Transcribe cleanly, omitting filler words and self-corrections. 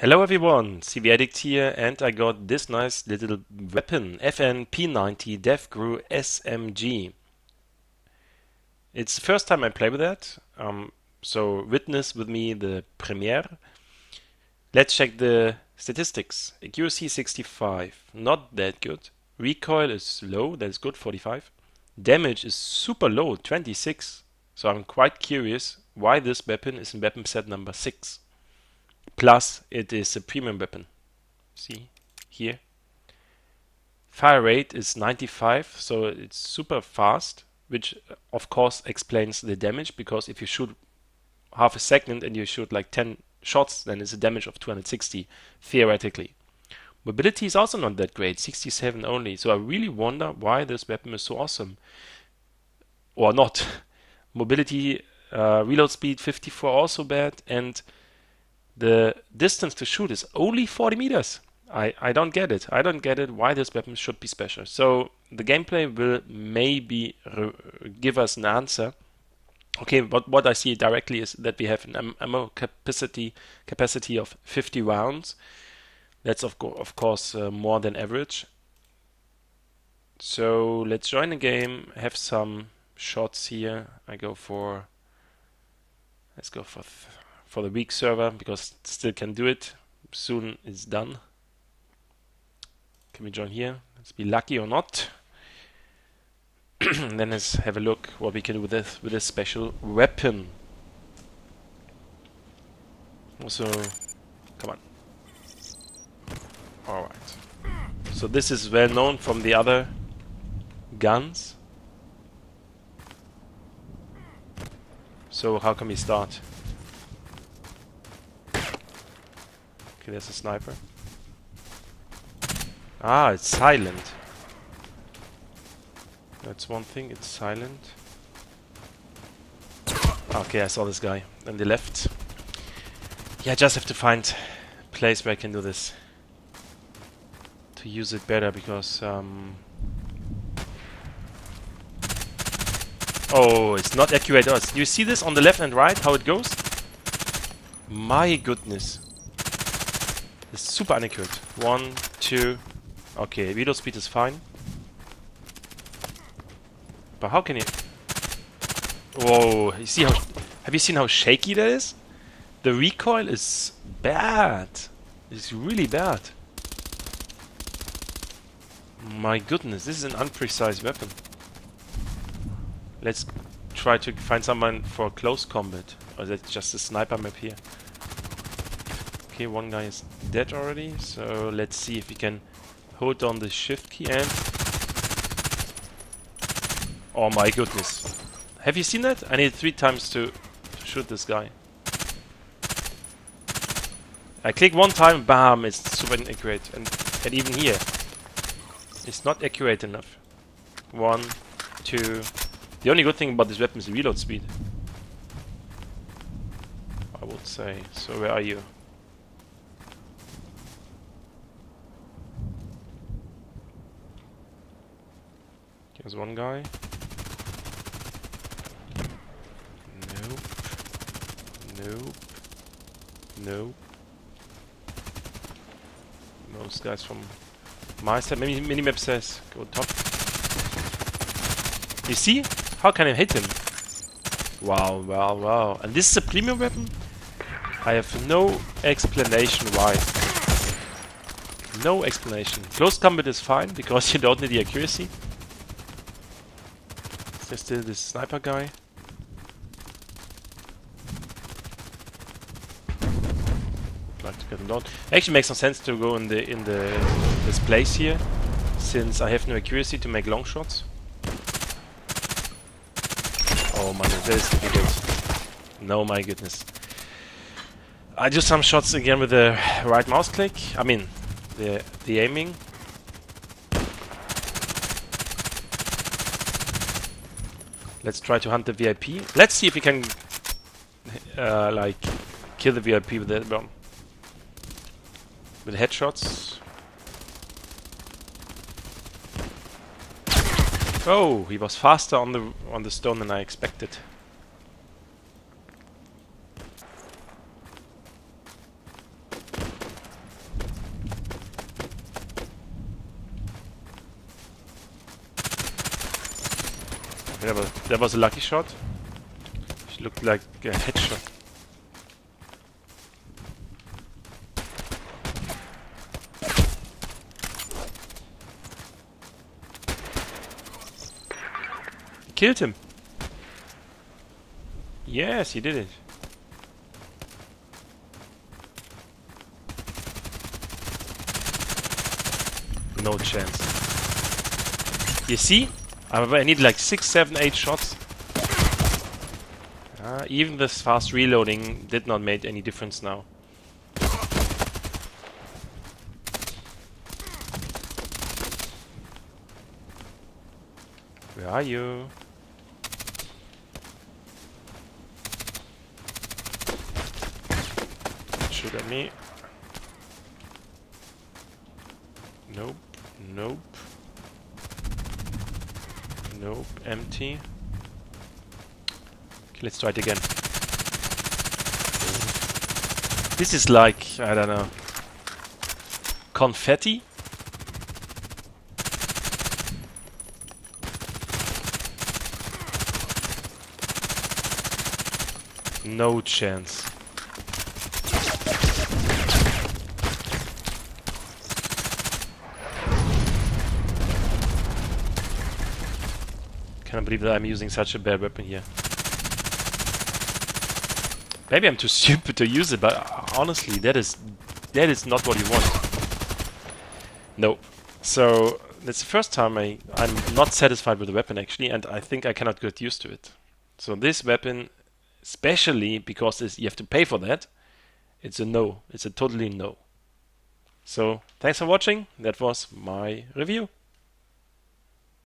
Hello everyone, CV Addict here, and I got this nice little weapon, FN P90 DEVGRU SMG. It's the first time I play with that, so witness with me the premiere. Let's check the statistics. QOC 65, not that good. Recoil is low, that's good, 45. Damage is super low, 26. So I'm quite curious why this weapon is in weapon set number 6. Plus, it is a premium weapon. See here. Fire rate is 95, so it's super fast, which of course explains the damage, because if you shoot half a second and you shoot like 10 shots, then it's a damage of 260, theoretically. Mobility is also not that great, 67 only, so I really wonder why this weapon is so awesome. Or not. Mobility, reload speed 54, also bad, and the distance to shoot is only 40 meters. I don't get it. I don't get it why this weapon should be special. So the gameplay will maybe give us an answer. Okay, but what I see directly is that we have an ammo capacity of 50 rounds. That's of course more than average. So let's join the game, have some shots here. Let's go for the weak server, because it still can do it. Soon it's done. Can we join here? Let's be lucky or not. Then let's have a look what we can do with this special weapon. Also, come on. All right. So this is well known from the other guns. So how can we start? Okay, there's a sniper. Ah, it's silent. That's one thing, it's silent. Okay, I saw this guy on the left. Yeah, I just have to find a place where I can do this. To use it better, because... Oh, it's not accurate. You see this on the left and right, how it goes? My goodness. It's super inaccurate. 1, 2... Okay, reload speed is fine. But how can you... Whoa, you see how... Have you seen how shaky that is? The recoil is bad. It's really bad. My goodness, this is an unprecise weapon. Let's try to find someone for close combat. Or is that just a sniper map here? Okay, one guy is dead already, so let's see if we can hold on the shift key and... Oh my goodness. Have you seen that? I need 3 times to shoot this guy. I click 1 time, bam, it's super inaccurate. And even here, it's not accurate enough. 1, 2... The only good thing about this weapon is the reload speed, I would say. So where are you? There's one guy. Nope. Nope. Nope. Most guys from my side. Maybe minimap says go top. You see? How can I hit him? Wow, wow, wow. And this is a premium weapon? I have no explanation why. No explanation. Close combat is fine, because you don't need the accuracy. There's still this sniper guy. I'd like to get him down. Actually, makes no sense to go in this place here, since I have no accuracy to make long shots. Oh my goodness, that is pretty good. No, my goodness. I do some shots again with the right mouse click. I mean, the aiming. Let's try to hunt the VIP. Let's see if we can, like, kill the VIP with that bomb. With headshots. Oh, he was faster on the stone than I expected. Yeah, but that was a lucky shot. It looked like a headshot. Killed him. Yes, he did it. No chance. You see? I need like 6, 7, 8 shots. Even this fast reloading did not make any difference now. Where are you? Shoot at me. Nope. Nope. Nope. Empty. Okay, let's try it again. This is like, I don't know, confetti? No chance. I can't believe that I'm using such a bad weapon here. Maybe I'm too stupid to use it, but honestly, that is not what you want. No. So that's the first time I'm not satisfied with the weapon actually, and I think I cannot get used to it. So this weapon, especially because you have to pay for that, it's a no. It's a totally no. So thanks for watching. That was my review.